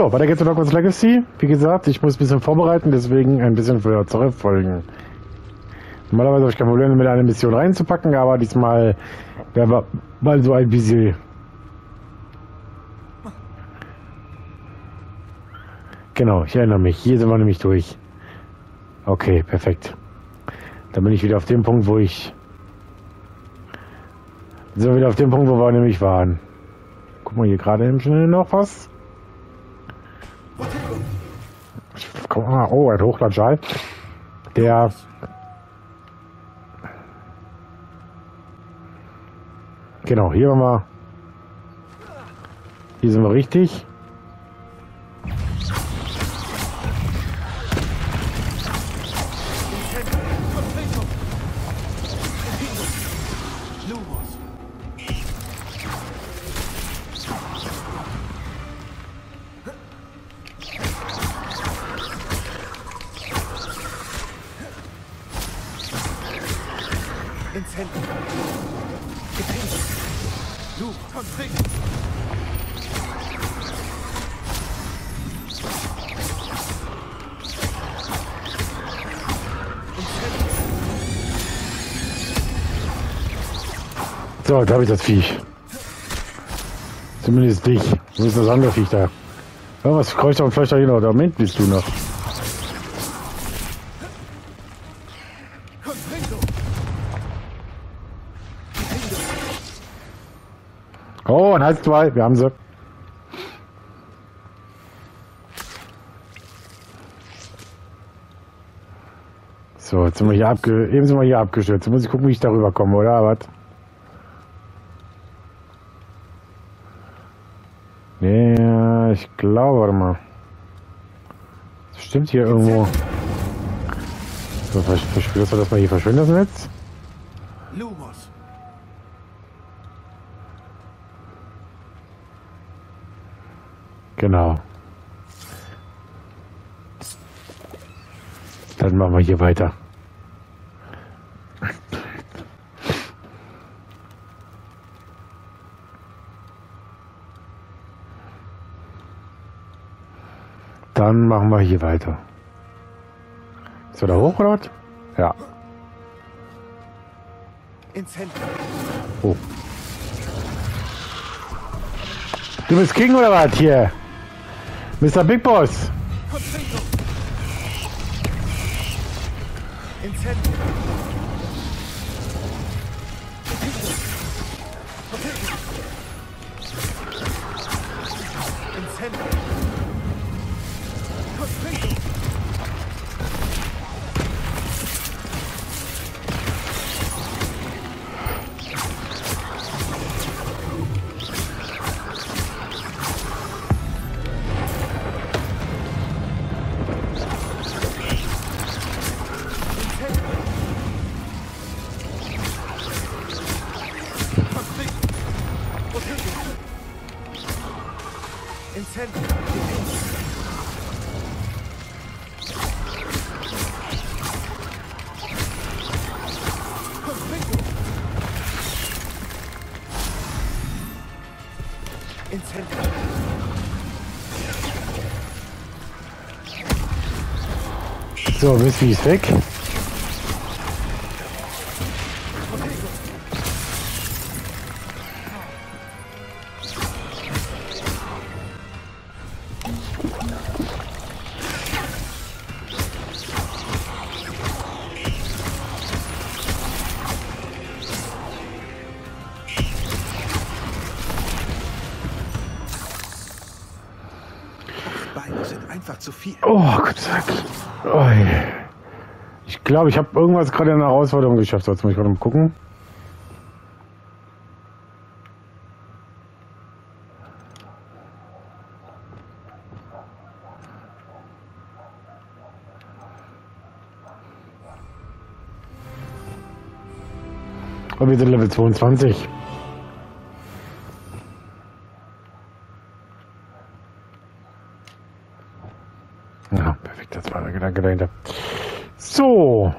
So, weiter geht's mit Hogwarts Legacy. Wie gesagt, ich muss ein bisschen vorbereiten, deswegen ein bisschen früher zurückfolgen. Normalerweise habe ich kein Problem, mit einer Mission reinzupacken, aber diesmal wäre mal so ein bisschen. Genau, ich erinnere mich. Hier sind wir nämlich durch. Okay, perfekt. Dann bin ich wieder auf dem Punkt, wo ich... So, wieder auf dem Punkt, wo wir nämlich waren. Guck mal, hier gerade im Schnell noch was. Komm, oh, ein Hochlandschall. Der... Genau, hier waren wir... Hier sind wir richtig. So, da habe ich das Viech. Zumindest dich. Wo ist das andere Viech da? Irgendwas kreucht und fleucht da hin, oder Moment bist du noch. Oh, ein Hals 2. Wir haben sie. So, jetzt sind wir hier abgestürzt. Jetzt muss ich gucken, wie ich darüber komme, oder? Was? Ja, ich glaube, warte mal. Das stimmt hier irgendwo. So, verspürst du, dass wir hier verschwinden lassen jetzt? Genau. Dann machen wir hier weiter. Dann machen wir hier weiter. Ist er da hoch oder was? Ja. Oh. Du bist King oder was hier? Mr. Big Boss. So, Missy ist weg. Oh Gott sei Dank. Ich glaube, ich habe irgendwas gerade in der Herausforderung geschafft. Jetzt muss ich gerade mal gucken. Und wir sind Level 22. Dahinter. So.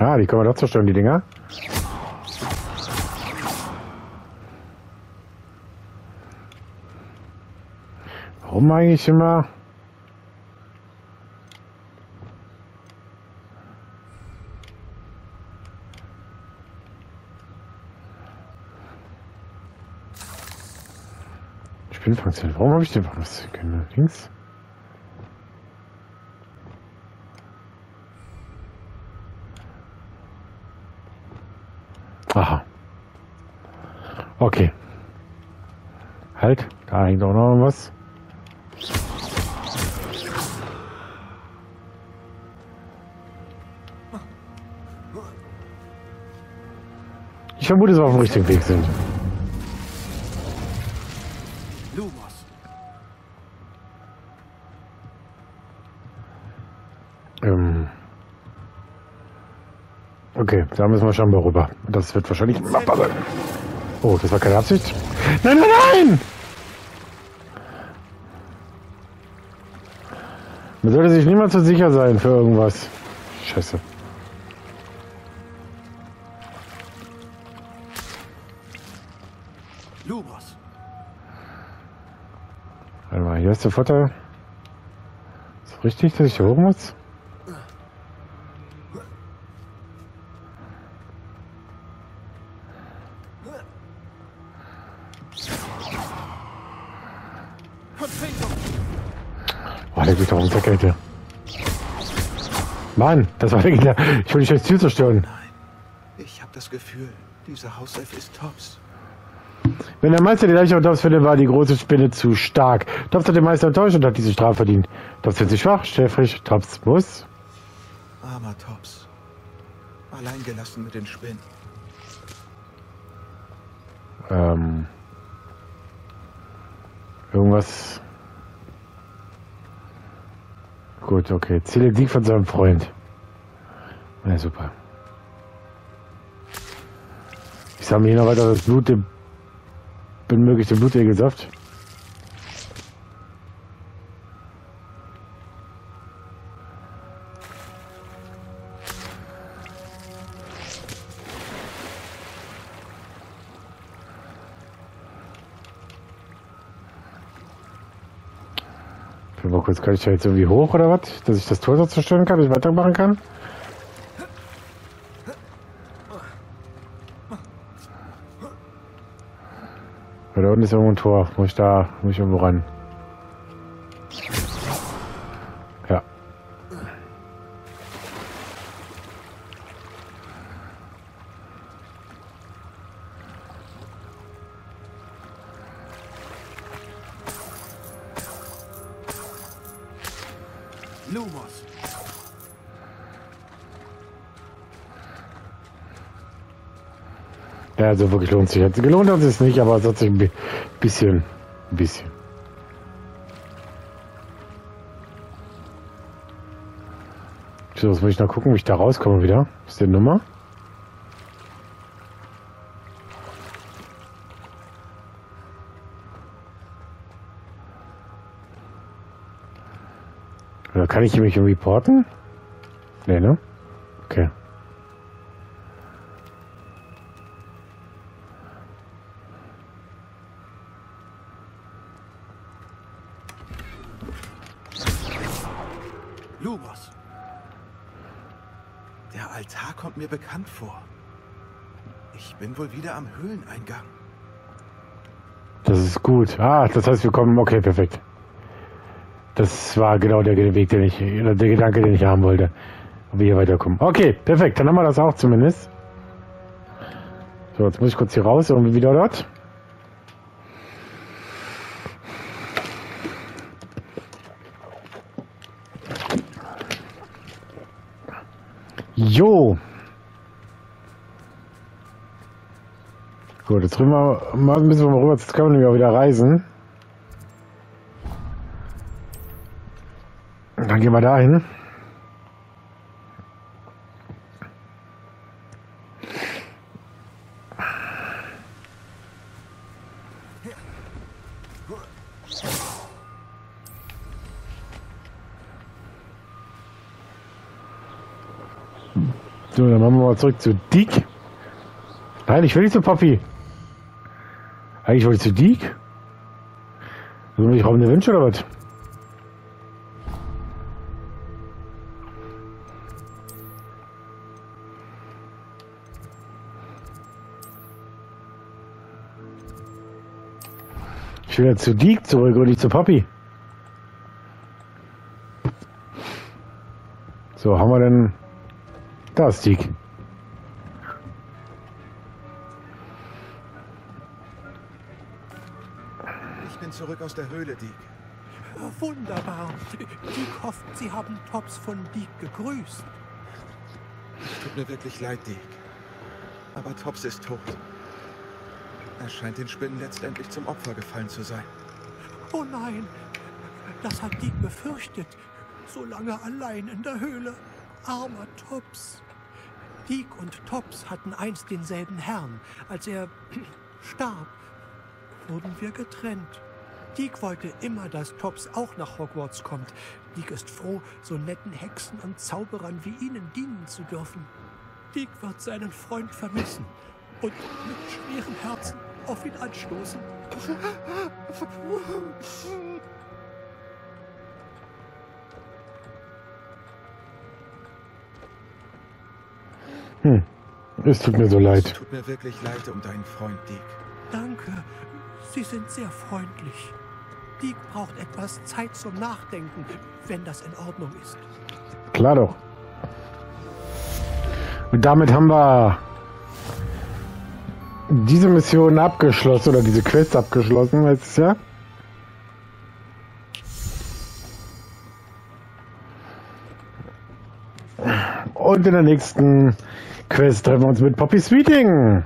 Ah, die können wir doch zerstören, die Dinger. Warum eigentlich immer? Spielfunktion. Warum habe ich den was? Links? Aha. Okay. Halt, da hängt auch noch was. Ich vermute, dass wir auf dem richtigen Weg sind. Okay, da müssen wir schon mal rüber. Das wird wahrscheinlich machbar sein. Oh, das war keine Absicht. Nein, nein, nein! Man sollte sich niemals so sicher sein für irgendwas. Scheiße. Lubos. Warte mal, hier ist der Vorteil. Ist es richtig, dass ich hier hoch muss? Mann, das war wirklich... Ich will nicht das Ziel zerstören. Nein, ich habe das Gefühl, dieser Hauself ist Tobbs. Wenn der Meister die Leiche von Tobbs findet, war die große Spinne zu stark. Tobbs hat den Meister enttäuscht und hat diese Strafe verdient. Tobbs wird sich schwach, schläfrig, Tobbs muss... Armer Tobbs. Allein gelassen mit den Spinnen. Irgendwas... Gut, okay. Ziel den Sieg von seinem Freund. Na ja, super. Ich sammle hier noch weiter das Blut, bin möglich den Blutegelsaft. Jetzt kann ich da jetzt irgendwie hoch oder was? Dass ich das Tor so zerstören kann, dass ich weitermachen kann? Weil da unten ist irgendwo ein Tor. Muss ich irgendwo ran. Ja. Ja, also wirklich lohnt sich jetzt. Gelohnt hat es nicht, aber es hat sich ein bisschen. So, jetzt muss ich noch gucken, wie ich da rauskomme wieder. Was ist die Nummer? Oder kann ich mich irgendwie porten? Nee, ne? Okay. Lubos. Der Altar kommt mir bekannt vor. Ich bin wohl wieder am Höhleneingang. Das ist gut. Ah, das heißt, wir kommen... Okay, perfekt. Das war genau der Weg, der Gedanke, den ich haben wollte. Ob wir hier weiterkommen. Okay, perfekt. Dann haben wir das auch zumindest. So, jetzt muss ich kurz hier raus. Irgendwie wieder dort. Jo. Gut, jetzt müssen wir mal rüber. Jetzt können wir wieder reisen. Dann gehen wir da hin. So, dann machen wir mal zurück zu Deek. Nein, ich will nicht zu Poppy. Eigentlich wollte ich zu Deek. Sollen wir raubende Wünsche oder was? Ich will ja zu Deek zurück und nicht zu Poppy. So, haben wir denn... Da ist Deek. Ich bin zurück aus der Höhle, Deek. Wunderbar. Deek hofft, Sie haben Tobbs von Deek gegrüßt. Es tut mir wirklich leid, Deek. Aber Tobbs ist tot. Er scheint den Spinnen letztendlich zum Opfer gefallen zu sein. Oh nein, das hat Deek befürchtet. So lange allein in der Höhle. Armer Tobbs. Deek und Tobbs hatten einst denselben Herrn. Als er starb, wurden wir getrennt. Deek wollte immer, dass Tobbs auch nach Hogwarts kommt. Deek ist froh, so netten Hexen und Zauberern wie Ihnen dienen zu dürfen. Deek wird seinen Freund vermissen und mit schwerem Herzen auf ihn anstoßen. Hm, es tut mir so leid. Es tut mir wirklich leid um deinen Freund, Deek. Danke, Sie sind sehr freundlich. Deek braucht etwas Zeit zum Nachdenken, wenn das in Ordnung ist. Klar doch. Und damit haben wir diese Mission abgeschlossen, oder diese Quest abgeschlossen, heißt es ja. Und in der nächsten Quest treffen wir uns mit Poppy Sweeting.